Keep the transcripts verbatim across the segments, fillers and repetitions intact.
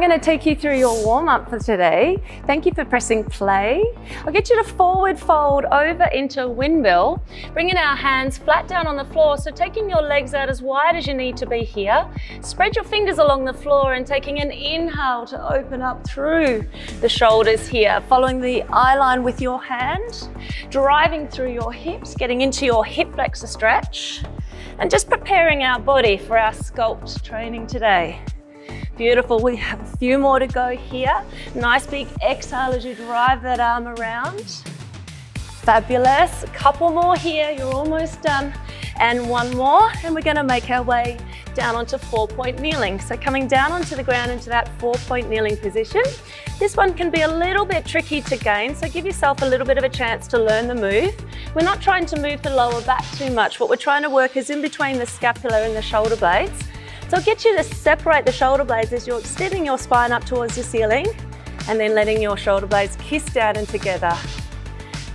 I'm going to take you through your warm-up for today. Thank you for pressing play. I'll get you to forward fold over into windmill, bringing our hands flat down on the floor, so taking your legs out as wide as you need to be here. Spread your fingers along the floor and taking an inhale to open up through the shoulders here, following the eye line with your hand, driving through your hips, getting into your hip flexor stretch, and just preparing our body for our sculpt training today. Beautiful, we have a few more to go here. Nice big exhale as you drive that arm around. Fabulous, a couple more here, you're almost done. And one more, and we're gonna make our way down onto four-point kneeling. So coming down onto the ground into that four-point kneeling position. This one can be a little bit tricky to gain, so give yourself a little bit of a chance to learn the move. We're not trying to move the lower back too much. What we're trying to work is in between the scapula and the shoulder blades. So I'll get you to separate the shoulder blades as you're extending your spine up towards the ceiling and then letting your shoulder blades kiss down and together.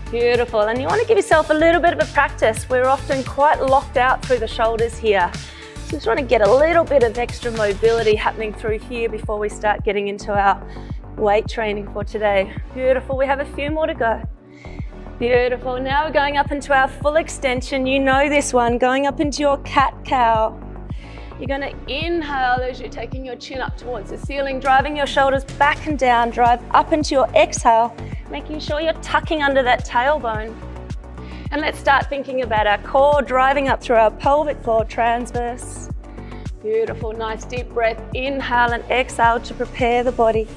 Beautiful, and you want to give yourself a little bit of a practice. We're often quite locked out through the shoulders here. So just want to get a little bit of extra mobility happening through here before we start getting into our weight training for today. Beautiful, we have a few more to go. Beautiful, now we're going up into our full extension. You know this one, going up into your cat-cow. You're going to inhale as you're taking your chin up towards the ceiling, driving your shoulders back and down, drive up into your exhale, making sure you're tucking under that tailbone. And let's start thinking about our core, driving up through our pelvic floor, transverse. Beautiful, nice deep breath, inhale and exhale to prepare the body.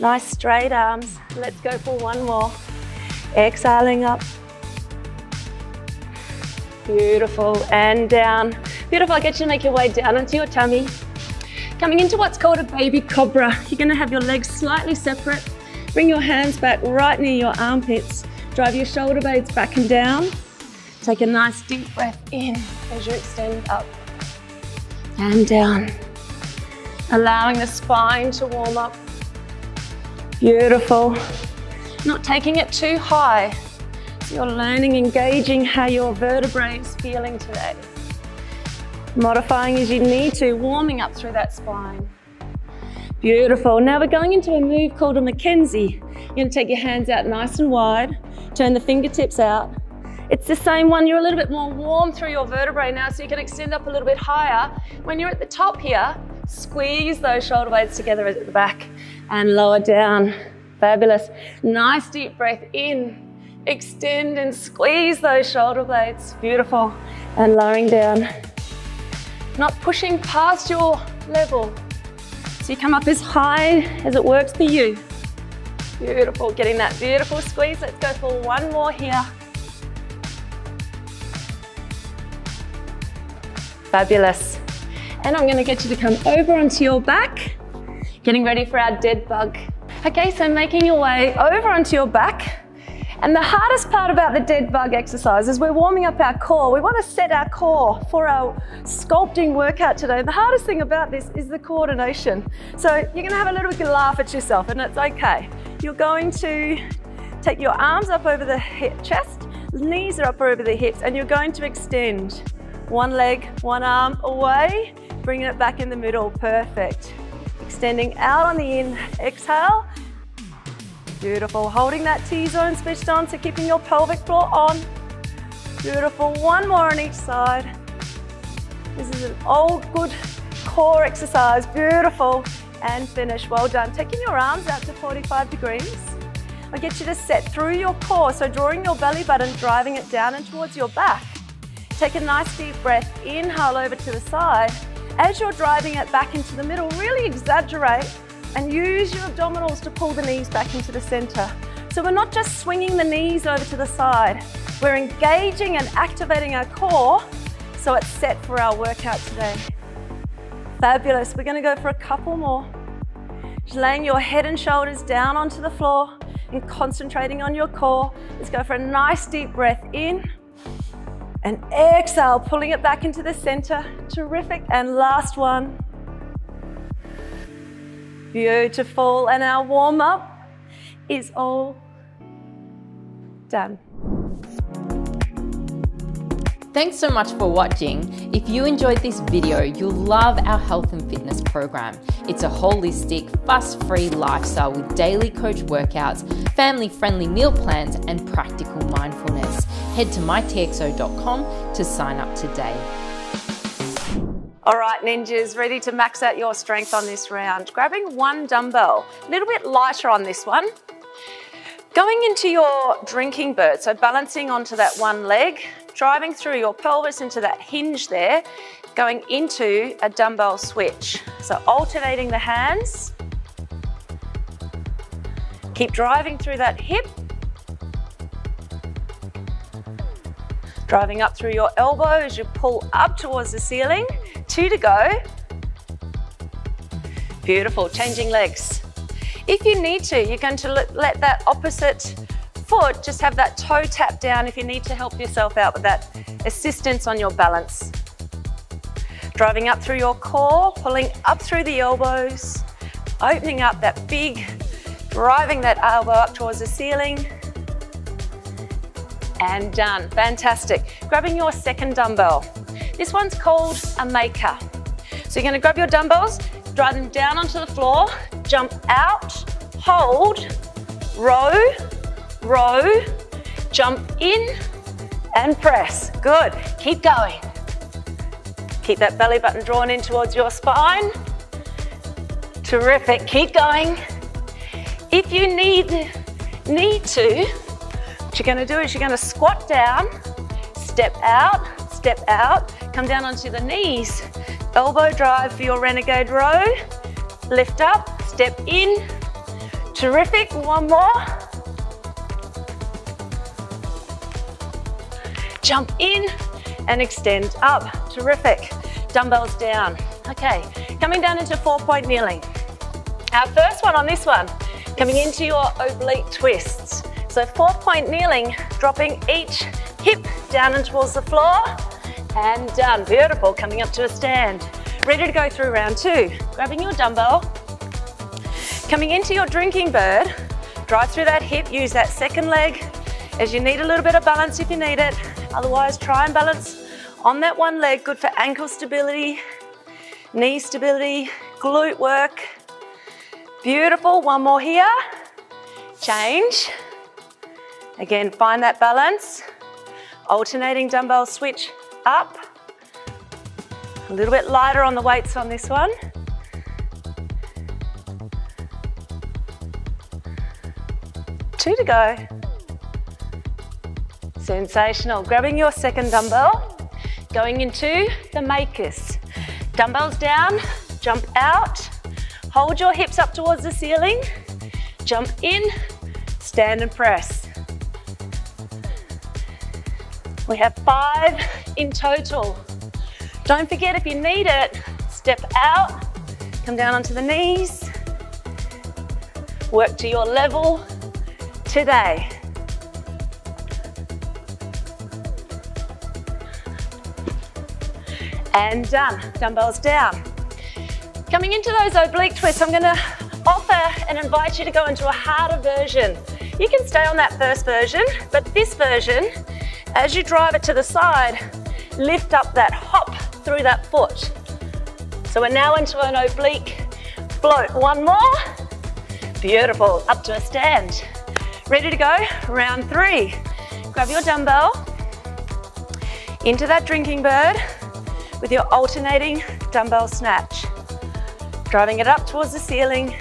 Nice straight arms, let's go for one more. Exhaling up. Beautiful, and down. Beautiful, I get you to make your way down onto your tummy. Coming into what's called a baby cobra. You're gonna have your legs slightly separate. Bring your hands back right near your armpits. Drive your shoulder blades back and down. Take a nice deep breath in as you extend up and down. Allowing the spine to warm up. Beautiful. Not taking it too high. So you're learning, engaging how your vertebrae is feeling today. Modifying as you need to, warming up through that spine. Beautiful, now we're going into a move called a McKenzie. You're gonna take your hands out nice and wide, turn the fingertips out. It's the same one, you're a little bit more warm through your vertebrae now, so you can extend up a little bit higher. When you're at the top here, squeeze those shoulder blades together at the back and lower down. Fabulous, nice deep breath in. Extend and squeeze those shoulder blades. Beautiful, and lowering down. Not pushing past your level. So you come up as high as it works for you. Beautiful, getting that beautiful squeeze. Let's go for one more here. Fabulous. And I'm gonna get you to come over onto your back, getting ready for our dead bug. Okay, so making your way over onto your back. And the hardest part about the dead bug exercise is we're warming up our core. We want to set our core for our sculpting workout today. The hardest thing about this is the coordination. So you're going to have a little bit of a laugh at yourself, and it's okay. You're going to take your arms up over the hip, chest, knees are up over the hips, and you're going to extend. One leg, one arm away, bringing it back in the middle. Perfect. Extending out on the in, exhale. Beautiful, holding that T-zone switched on, so keeping your pelvic floor on. Beautiful, one more on each side. This is an old good core exercise, beautiful. And finish, well done. Taking your arms out to forty-five degrees. I'll get you to set through your core, so drawing your belly button, driving it down and towards your back. Take a nice deep breath, inhale over to the side. As you're driving it back into the middle, really exaggerate and use your abdominals to pull the knees back into the center. So we're not just swinging the knees over to the side, we're engaging and activating our core so it's set for our workout today. Fabulous, we're gonna go for a couple more. Just laying your head and shoulders down onto the floor and concentrating on your core. Let's go for a nice deep breath in and exhale, pulling it back into the center. Terrific, and last one. Beautiful, and our warm-up is all done. Thanks so much for watching. If you enjoyed this video, you'll love our health and fitness program. It's a holistic, fuss-free lifestyle with daily coach workouts, family-friendly meal plans, and practical mindfulness. Head to my T X O dot com to sign up today. All right, ninjas, ready to max out your strength on this round. Grabbing one dumbbell, a little bit lighter on this one. Going into your drinking bird, so balancing onto that one leg, driving through your pelvis into that hinge there, going into a dumbbell switch. So alternating the hands. Keep driving through that hip. Driving up through your elbow as you pull up towards the ceiling. Two to go. Beautiful, changing legs. If you need to, you're going to let that opposite foot just have that toe tap down if you need to help yourself out with that assistance on your balance. Driving up through your core, pulling up through the elbows, opening up that big, driving that elbow up towards the ceiling. And done, fantastic. Grabbing your second dumbbell. This one's called a maker. So you're gonna grab your dumbbells, drive them down onto the floor, jump out, hold, row, row, jump in, and press. Good, keep going. Keep that belly button drawn in towards your spine. Terrific, keep going. If you need, need to, what you're gonna do is you're gonna squat down, step out, step out, come down onto the knees, elbow drive for your renegade row, lift up, step in, terrific, one more, jump in and extend up, terrific, dumbbells down. Okay, coming down into four point kneeling. Our first one on this one, coming into your oblique twists. So four point kneeling, dropping each hip down and towards the floor, and done, beautiful, coming up to a stand. Ready to go through round two. Grabbing your dumbbell, coming into your drinking bird, drive through that hip, use that second leg as you need a little bit of balance if you need it, otherwise try and balance on that one leg, good for ankle stability, knee stability, glute work. Beautiful, one more here, change. Again, find that balance. Alternating dumbbell switch up. A little bit lighter on the weights on this one. Two to go. Sensational. Grabbing your second dumbbell, going into the makers. Dumbbells down, jump out, hold your hips up towards the ceiling, jump in, stand and press. We have five in total. Don't forget, if you need it, step out, come down onto the knees, work to your level today. And done, dumbbells down. Coming into those oblique twists, I'm gonna offer and invite you to go into a harder version. You can stay on that first version, but this version, as you drive it to the side, lift up that hop through that foot. So we're now into an oblique float. One more. Beautiful, up to a stand. Ready to go, round three. Grab your dumbbell, into that drinking bird with your alternating dumbbell snatch. Driving it up towards the ceiling.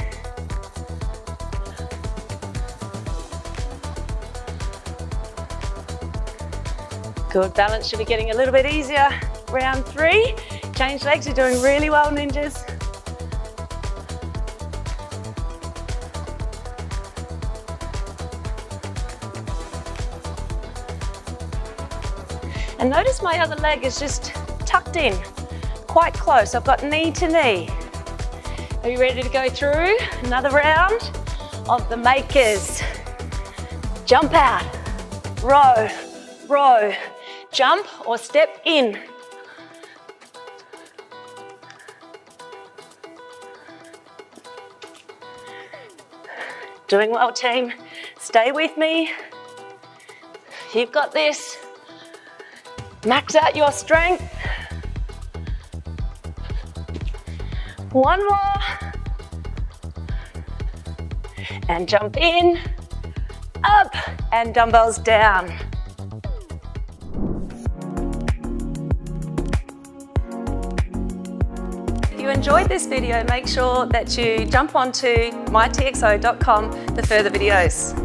Good, balance should be getting a little bit easier. Round three, change legs, you're doing really well, ninjas. And notice my other leg is just tucked in, quite close. I've got knee to knee. Are you ready to go through another round of the makers? Jump out, row, row. Jump or step in. Doing well, team. Stay with me. You've got this. Max out your strength. One more. And jump in, up, and dumbbells down. If you enjoyed this video, make sure that you jump onto my T X O dot com for further videos.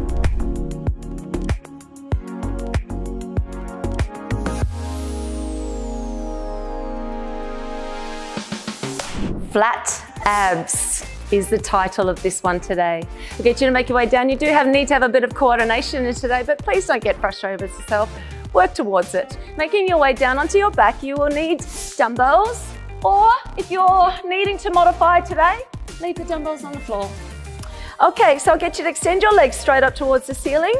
Flat abs is the title of this one today. We'll get you to make your way down. You do have need to have a bit of coordination in today, but please don't get frustrated with yourself. Work towards it. Making your way down onto your back, you will need dumbbells, or if you're needing to modify today, leave the dumbbells on the floor. Okay, so I'll get you to extend your legs straight up towards the ceiling.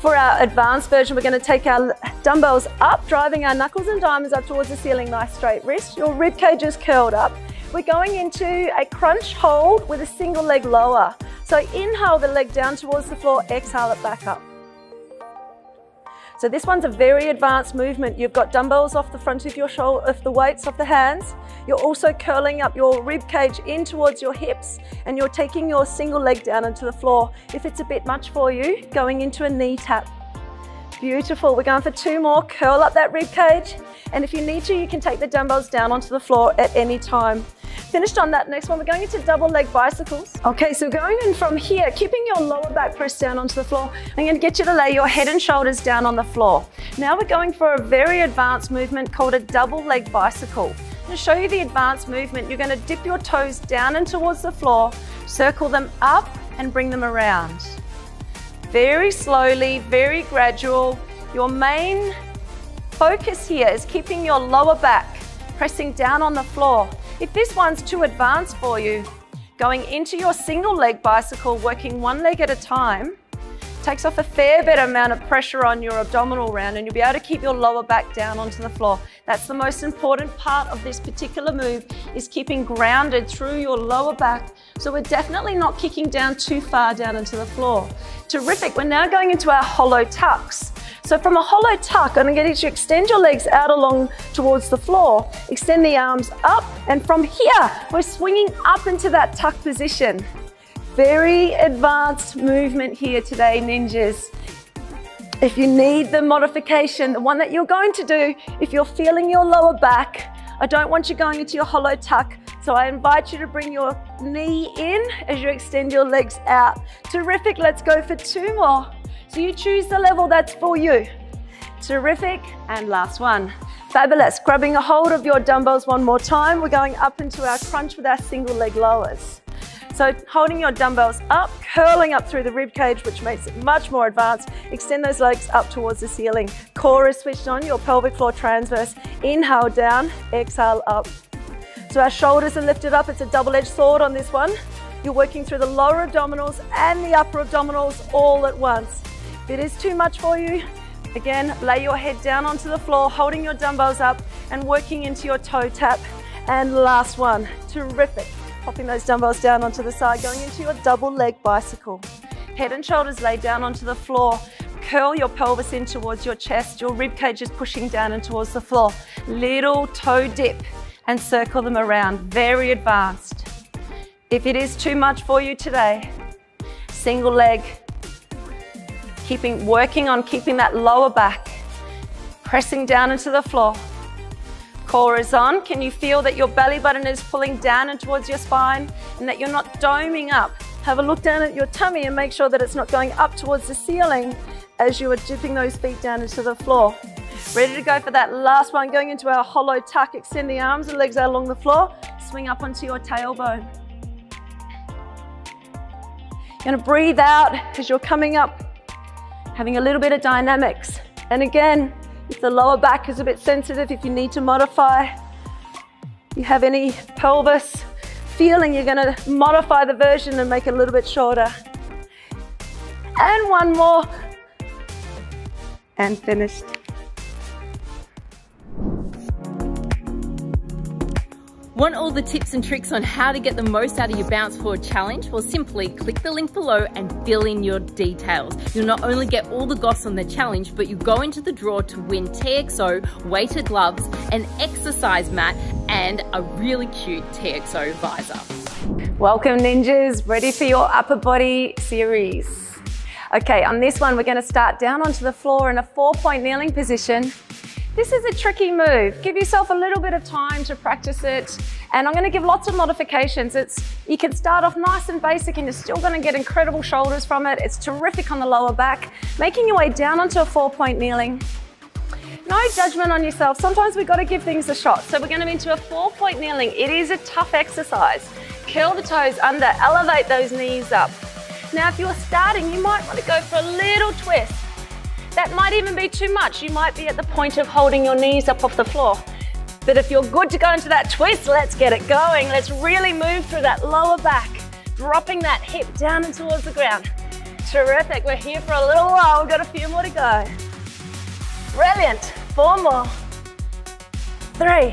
For our advanced version, we're going to take our dumbbells up, driving our knuckles and diamonds up towards the ceiling. Nice straight wrist. Your rib cage is curled up. We're going into a crunch hold with a single leg lower. So inhale the leg down towards the floor, exhale it back up. So this one's a very advanced movement. You've got dumbbells off the front of your shoulder, off the weights off the hands. You're also curling up your rib cage in towards your hips, and you're taking your single leg down into the floor. If it's a bit much for you, going into a knee tap. Beautiful, we're going for two more. Curl up that rib cage, and if you need to, you can take the dumbbells down onto the floor at any time. Finished on that next one, we're going into double leg bicycles. Okay, so going in from here, keeping your lower back pressed down onto the floor, I'm going to get you to lay your head and shoulders down on the floor. Now we're going for a very advanced movement called a double leg bicycle. I'm going to show you the advanced movement. You're going to dip your toes down and towards the floor, circle them up and bring them around. Very slowly, very gradual. Your main focus here is keeping your lower back pressing down on the floor. If this one's too advanced for you, going into your single leg bicycle, working one leg at a time, takes off a fair bit amount of pressure on your abdominal round, and you'll be able to keep your lower back down onto the floor. That's the most important part of this particular move, is keeping grounded through your lower back. So we're definitely not kicking down too far down into the floor. Terrific, we're now going into our hollow tucks. So from a hollow tuck, I'm going to get you to extend your legs out along towards the floor, extend the arms up, and from here, we're swinging up into that tuck position. Very advanced movement here today, ninjas. If you need the modification, the one that you're going to do, if you're feeling your lower back, I don't want you going into your hollow tuck, so I invite you to bring your knee in as you extend your legs out. Terrific, let's go for two more. So you choose the level that's for you. Terrific, and last one. Fabulous, grabbing a hold of your dumbbells one more time. We're going up into our crunch with our single leg lowers. So holding your dumbbells up, curling up through the rib cage, which makes it much more advanced. Extend those legs up towards the ceiling. Core is switched on, your pelvic floor transverse. Inhale down, exhale up. So our shoulders are lifted up, it's a double-edged sword on this one. You're working through the lower abdominals and the upper abdominals all at once. If it is too much for you, again, lay your head down onto the floor, holding your dumbbells up and working into your toe tap. And last one, terrific. Popping those dumbbells down onto the side, going into your double leg bicycle. Head and shoulders lay down onto the floor. Curl your pelvis in towards your chest. Your rib cage is pushing down and towards the floor. Little toe dip and circle them around. Very advanced. If it is too much for you today, single leg, Keeping, working on keeping that lower back, pressing down into the floor. Core is on. Can you feel that your belly button is pulling down and towards your spine and that you're not doming up? Have a look down at your tummy and make sure that it's not going up towards the ceiling as you are dipping those feet down into the floor. Ready to go for that last one, going into our hollow tuck. Extend the arms and legs out along the floor. Swing up onto your tailbone. You're going to breathe out because you're coming up, having a little bit of dynamics. And again, if the lower back is a bit sensitive, if you need to modify, you have any pelvis feeling, you're gonna modify the version and make it a little bit shorter. And one more. And finished. Want all the tips and tricks on how to get the most out of your Bounce Forward Challenge? Well, simply click the link below and fill in your details. You'll not only get all the goss on the challenge, but you go into the draw to win T X O weighted gloves, an exercise mat, and a really cute T X O visor. Welcome, ninjas, ready for your upper body series. Okay, on this one, we're gonna start down onto the floor in a four-point kneeling position. This is a tricky move. Give yourself a little bit of time to practice it. And I'm gonna give lots of modifications. It's, you can start off nice and basic and you're still gonna get incredible shoulders from it. It's terrific on the lower back. Making your way down onto a four-point kneeling. No judgment on yourself. Sometimes we've gotta give things a shot. So we're gonna be into a four-point kneeling. It is a tough exercise. Curl the toes under, elevate those knees up. Now, if you're starting, you might wanna go for a little twist. That might even be too much. You might be at the point of holding your knees up off the floor. But if you're good to go into that twist, let's get it going. Let's really move through that lower back, dropping that hip down and towards the ground. Terrific, we're here for a little while. We've got a few more to go. Brilliant, four more, three.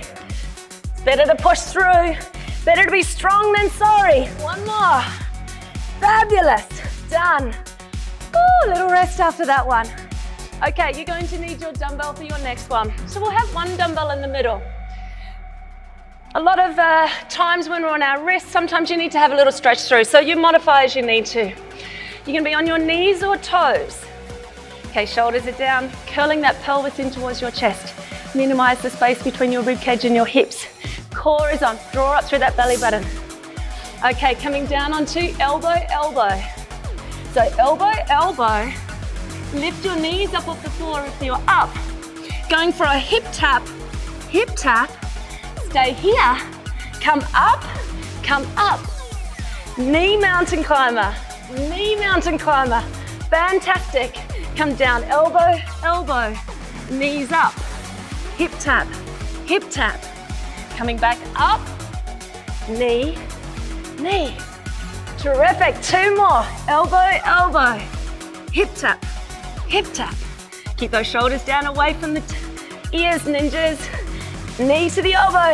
It's better to push through. Better to be strong than sorry. One more, fabulous, done. Ooh, little rest after that one. Okay, you're going to need your dumbbell for your next one. So we'll have one dumbbell in the middle. A lot of uh, times when we're on our wrists, sometimes you need to have a little stretch through, so you modify as you need to. You're gonna be on your knees or toes. Okay, shoulders are down, curling that pelvis in towards your chest. Minimize the space between your ribcage and your hips. Core is on, draw up through that belly button. Okay, coming down onto elbow, elbow. So elbow, elbow. Lift your knees up off the floor if you're up. Going for a hip tap, hip tap. Stay here, come up, come up. Knee mountain climber, knee mountain climber. Fantastic. Come down, elbow, elbow. Knees up, hip tap, hip tap. Coming back up, knee, knee. Terrific, two more. Elbow, elbow, hip tap. Hip tap. Keep those shoulders down away from the ears, ninjas. Knee to the elbow.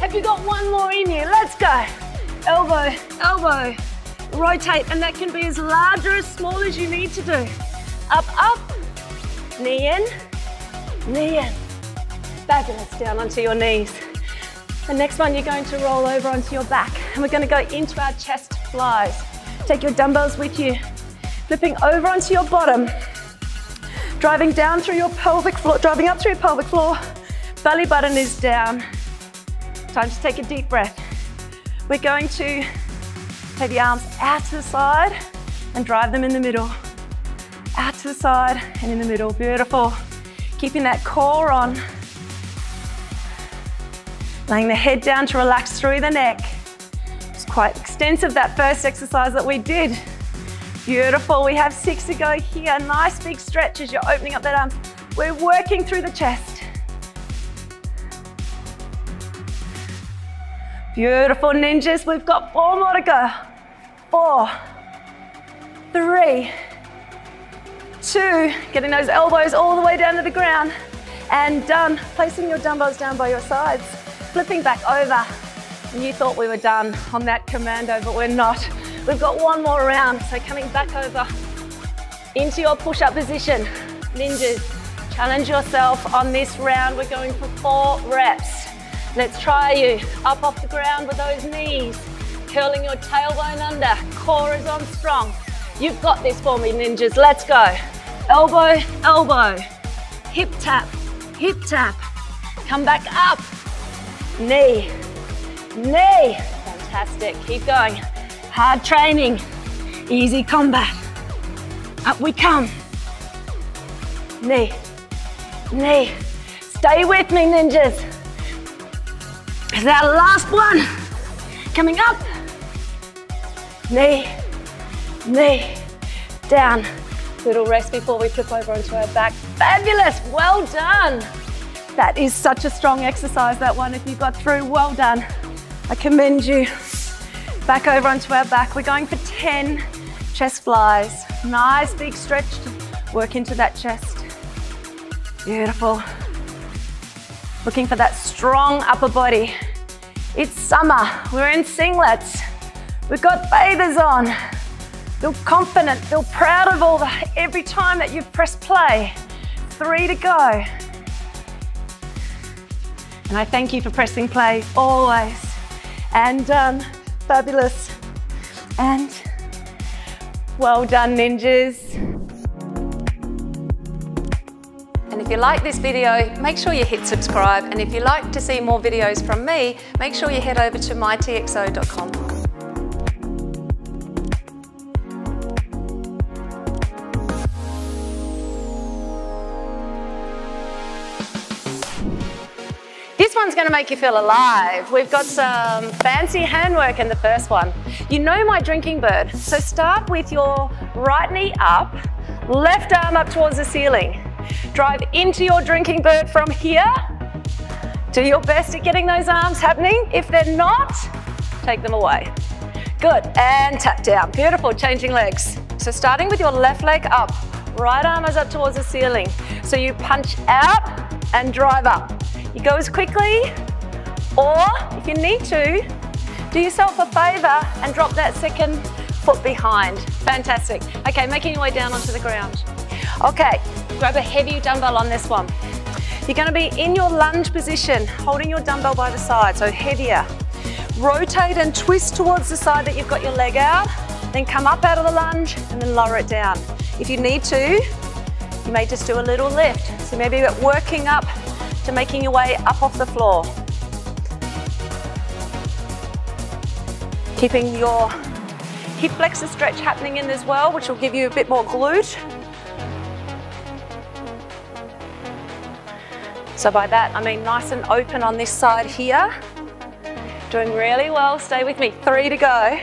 Have you got one more in you? Let's go. Elbow, elbow. Rotate, and that can be as large or as small as you need to do. Up, up. Knee in, knee in. Fabulous, down onto your knees. The next one, you're going to roll over onto your back, and we're gonna go into our chest flies. Take your dumbbells with you. Flipping over onto your bottom. Driving down through your pelvic floor, driving up through your pelvic floor. Belly button is down. Time to take a deep breath. We're going to have your arms out to the side and drive them in the middle. Out to the side and in the middle, beautiful. Keeping that core on. Laying the head down to relax through the neck. It's quite extensive, that first exercise that we did. Beautiful, we have six to go here. Nice big stretch as you're opening up that arm. We're working through the chest. Beautiful, ninjas, we've got four more to go. Four, three, two. Getting those elbows all the way down to the ground. And done, placing your dumbbells down by your sides. Flipping back over. And you thought we were done on that commando, but we're not. We've got one more round, so coming back over into your push-up position. Ninjas, challenge yourself on this round. We're going for four reps. Let's try you. Up off the ground with those knees. Curling your tailbone under. Core is on strong. You've got this for me, ninjas. Let's go. Elbow, elbow. Hip tap, hip tap. Come back up. Knee, knee. Fantastic. Keep going. Hard training, easy combat. Up we come. Knee, knee. Stay with me, ninjas. This is our last one. Coming up. Knee, knee. Down. Little rest before we flip over onto our back. Fabulous, well done. That is such a strong exercise, that one. If you got through, well done. I commend you. Back over onto our back. We're going for ten chest flies. Nice big stretch to work into that chest. Beautiful. Looking for that strong upper body. It's summer, we're in singlets. We've got bathers on. Feel confident, feel proud of all the, every time that you've pressed play. Three to go. And I thank you for pressing play always. And um, fabulous. And well done, ninjas. And if you like this video, make sure you hit subscribe. And if you'd like to see more videos from me, make sure you head over to my T X O dot com. This one's going to make you feel alive. We've got some fancy handwork in the first one. You know my drinking bird, so start with your right knee up, left arm up towards the ceiling. Drive into your drinking bird from here. Do your best at getting those arms happening. If they're not, take them away. Good, and tap down. Beautiful, changing legs. So starting with your left leg up, right arm is up towards the ceiling. So you punch out and drive up. You go as quickly, or if you need to, do yourself a favor and drop that second foot behind. Fantastic. Okay, making your way down onto the ground. Okay, grab a heavy dumbbell on this one. You're gonna be in your lunge position, holding your dumbbell by the side, so heavier. Rotate and twist towards the side that you've got your leg out, then come up out of the lunge and then lower it down. If you need to, you may just do a little lift. So maybe working up to making your way up off the floor. Keeping your hip flexor stretch happening in as well, which will give you a bit more glute. So by that, I mean nice and open on this side here. Doing really well, stay with me, three to go.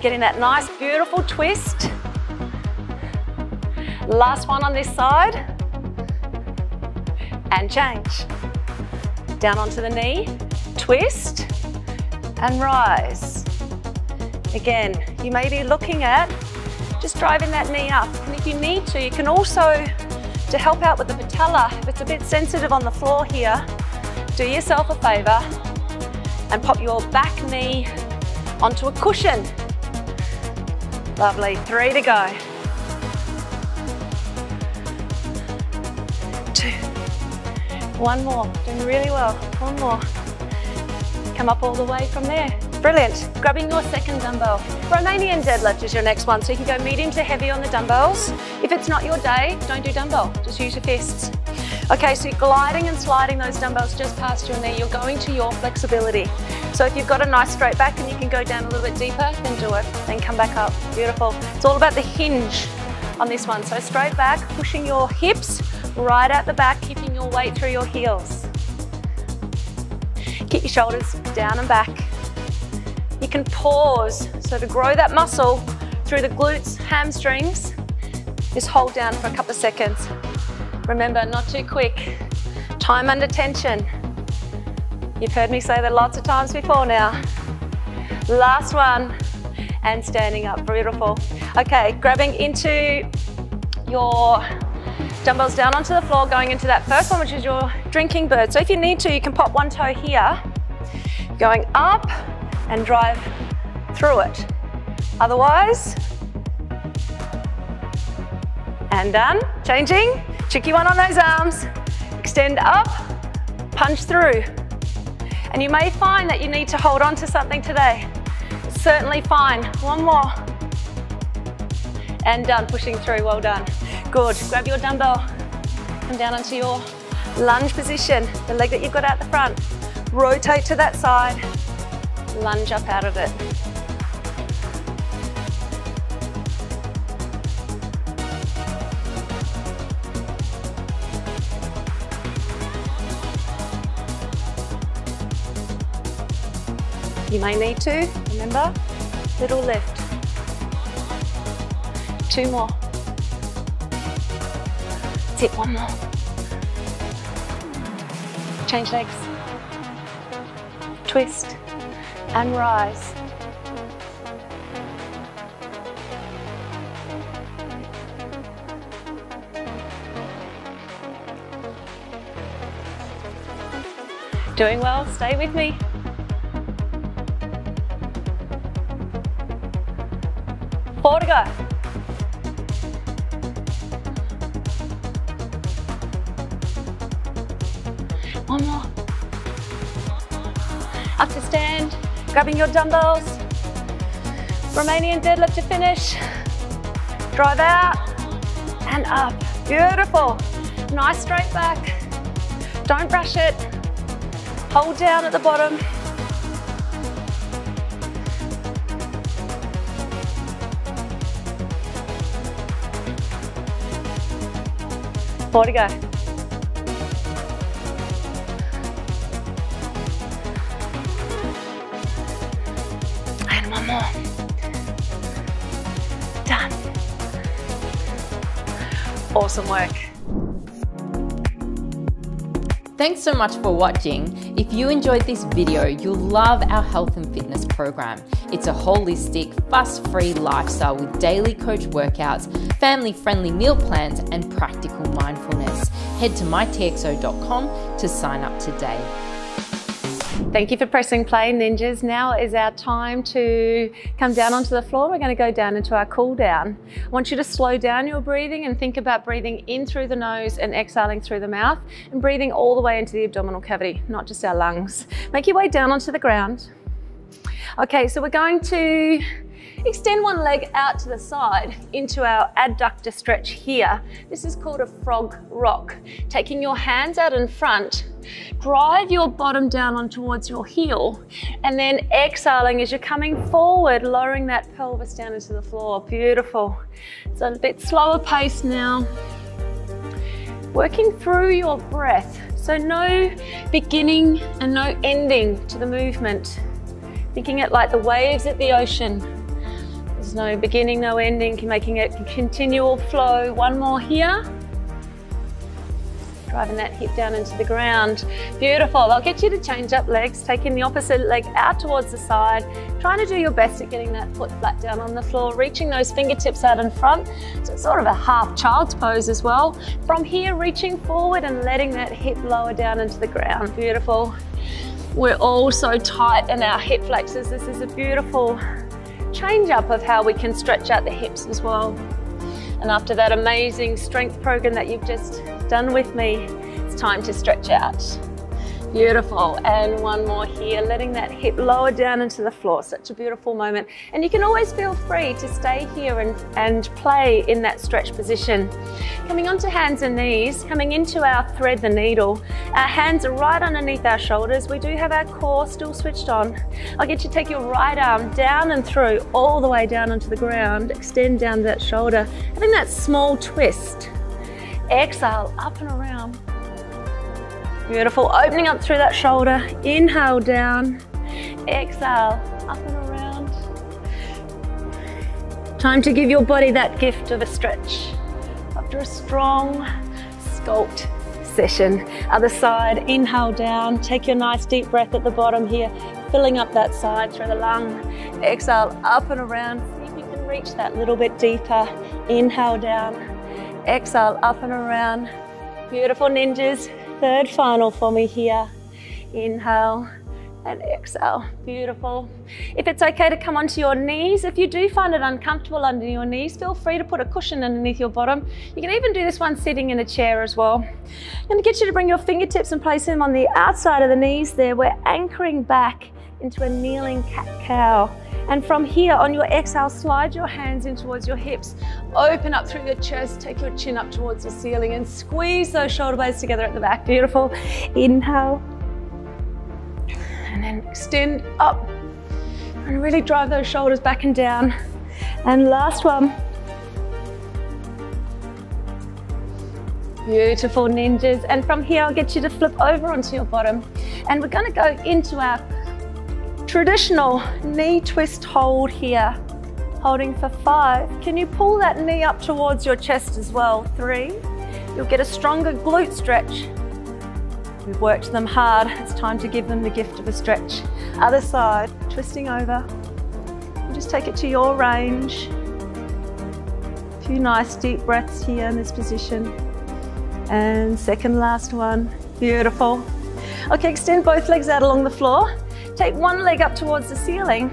Getting that nice, beautiful twist. Last one on this side. And change. Down onto the knee, twist, and rise. Again, you may be looking at just driving that knee up. And if you need to, you can also, to help out with the patella, if it's a bit sensitive on the floor here, do yourself a favor and pop your back knee onto a cushion. Lovely, three to go. One more, doing really well, one more. Come up all the way from there. Brilliant, grabbing your second dumbbell. Romanian deadlift is your next one, so you can go medium to heavy on the dumbbells. If it's not your day, don't do dumbbell, just use your fists. Okay, so you're gliding and sliding those dumbbells just past your knee, you're going to your flexibility. So if you've got a nice straight back and you can go down a little bit deeper, then do it, then come back up, beautiful. It's all about the hinge on this one, so straight back, pushing your hips right out the back, keeping your weight through your heels. Keep your shoulders down and back. You can pause, so to grow that muscle through the glutes, hamstrings, just hold down for a couple of seconds. Remember, not too quick. Time under tension. You've heard me say that lots of times before now. Last one, and standing up, beautiful. Okay, grabbing into your dumbbells down onto the floor, going into that first one, which is your drinking bird. So if you need to, you can pop one toe here, going up and drive through it. Otherwise, and done. Changing, tricky one on those arms. Extend up, punch through. And you may find that you need to hold on to something today. It's certainly fine. One more. And done, pushing through, well done. Good, grab your dumbbell, come down onto your lunge position, the leg that you've got out the front. Rotate to that side, lunge up out of it. You may need to, remember, little lift. Two more. That's it, one more. Change legs. Twist and rise. Doing well, stay with me. go. One more. Up to stand, grabbing your dumbbells. Romanian deadlift to finish. Drive out and up. Beautiful. Nice straight back. Don't rush it. Hold down at the bottom. Four to go. And one more. Done. Awesome work. Thanks so much for watching. If you enjoyed this video, you'll love our health and fitness program. It's a holistic, fuss-free lifestyle with daily coach workouts, family-friendly meal plans, and practical mindfulness. Head to my T X O dot com to sign up today. Thank you for pressing play, ninjas. Now is our time to come down onto the floor. We're going to go down into our cool down. I want you to slow down your breathing and think about breathing in through the nose and exhaling through the mouth, and breathing all the way into the abdominal cavity, not just our lungs. Make your way down onto the ground. Okay, so we're going to extend one leg out to the side into our adductor stretch here. This is called a frog rock. Taking your hands out in front, drive your bottom down on towards your heel, and then exhaling as you're coming forward, lowering that pelvis down into the floor. Beautiful. It's a bit slower pace now. Working through your breath. So no beginning and no ending to the movement. Thinking it like the waves at the ocean. There's no beginning, no ending, making it a continual flow. One more here. Driving that hip down into the ground. Beautiful. I'll get you to change up legs, taking the opposite leg out towards the side, trying to do your best at getting that foot flat down on the floor, reaching those fingertips out in front. So it's sort of a half child's pose as well. From here, reaching forward and letting that hip lower down into the ground. Beautiful. We're all so tight in our hip flexors. This is a beautiful change up of how we can stretch out the hips as well. And after that amazing strength program that you've just done with me, it's time to stretch out. Beautiful, and one more here, letting that hip lower down into the floor. Such a beautiful moment. And you can always feel free to stay here and, and play in that stretch position. Coming onto hands and knees, coming into our thread the needle. Our hands are right underneath our shoulders. We do have our core still switched on. I'll get you to take your right arm down and through, all the way down onto the ground. Extend down that shoulder, having that small twist. Exhale, up and around. Beautiful, opening up through that shoulder. Inhale down, exhale, up and around. Time to give your body that gift of a stretch. After a strong sculpt session. Other side, inhale down. Take your nice deep breath at the bottom here, filling up that side through the lung. Exhale, up and around. See if you can reach that little bit deeper. Inhale down, exhale, up and around. Beautiful, ninjas. Third final for me here. Inhale and exhale. Beautiful. If it's okay to come onto your knees, if you do find it uncomfortable under your knees, feel free to put a cushion underneath your bottom. You can even do this one sitting in a chair as well. I'm going to get you to bring your fingertips and place them on the outside of the knees there. We're anchoring back into a kneeling cat-cow. And from here, on your exhale, slide your hands in towards your hips. Open up through your chest, take your chin up towards the ceiling and squeeze those shoulder blades together at the back. Beautiful. Inhale. And then extend up and really drive those shoulders back and down. And last one. Beautiful, ninjas. And from here, I'll get you to flip over onto your bottom. And we're gonna go into our traditional knee twist hold here, holding for five. Can you pull that knee up towards your chest as well? Three. You'll get a stronger glute stretch. We've worked them hard. It's time to give them the gift of a stretch. Other side, twisting over. You just take it to your range. A few nice deep breaths here in this position. And second last one. Beautiful. Okay, extend both legs out along the floor. Take one leg up towards the ceiling,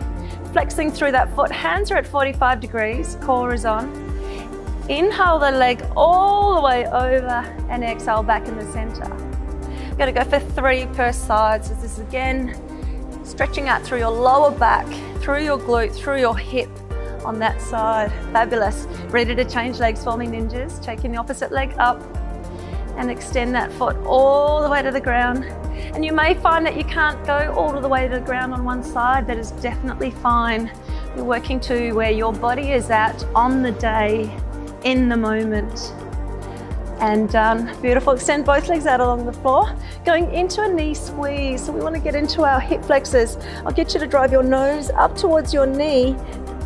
flexing through that foot. Hands are at forty-five degrees, core is on. Inhale the leg all the way over and exhale back in the center. You're gonna go for three per side. So this is again, stretching out through your lower back, through your glute, through your hip on that side. Fabulous. Ready to change legs for me, ninjas. Taking the opposite leg up and extend that foot all the way to the ground. And you may find that you can't go all the way to the ground on one side. That is definitely fine. You're working to where your body is at on the day, in the moment. And done. Beautiful. Extend both legs out along the floor. Going into a knee squeeze. So we want to get into our hip flexors. I'll get you to drive your nose up towards your knee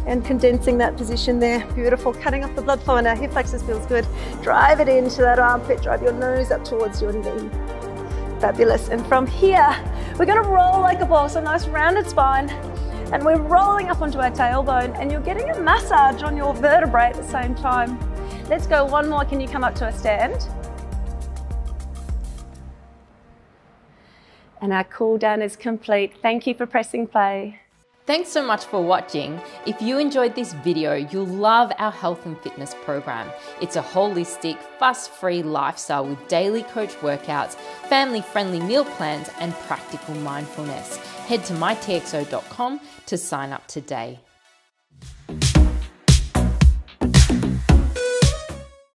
and condensing that position there. Beautiful. Cutting off the blood flow in our hip flexors feels good. Drive it into that armpit. Drive your nose up towards your knee. Fabulous. And from here, we're going to roll like a ball. So nice rounded spine. And we're rolling up onto our tailbone. And you're getting a massage on your vertebrae at the same time. Let's go one more. Can you come up to a stand? And our cool down is complete. Thank you for pressing play. Thanks so much for watching. If you enjoyed this video, you'll love our health and fitness program. It's a holistic, fuss-free lifestyle with daily coach workouts, family-friendly meal plans, and practical mindfulness. Head to my T X O dot com to sign up today.